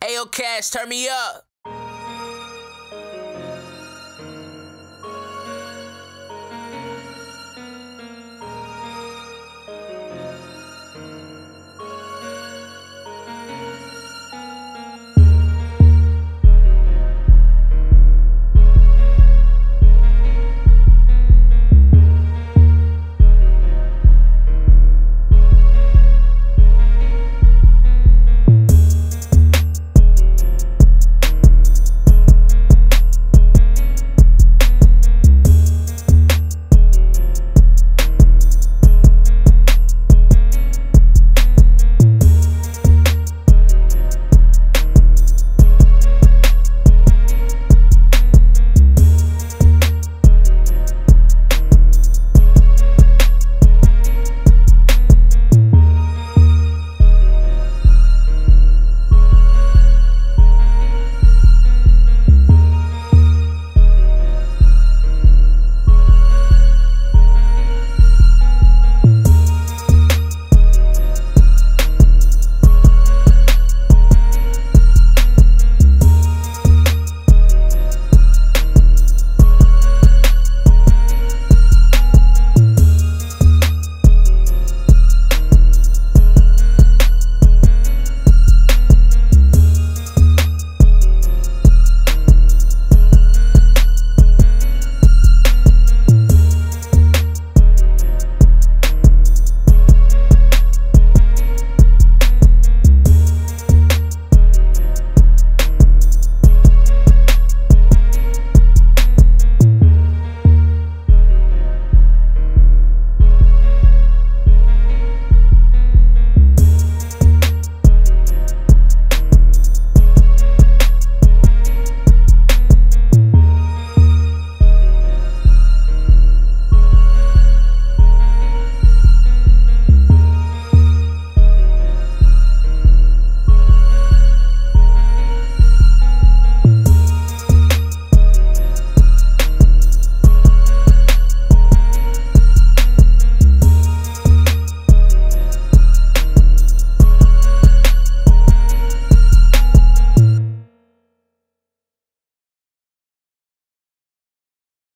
Ayo Cash, turn me up.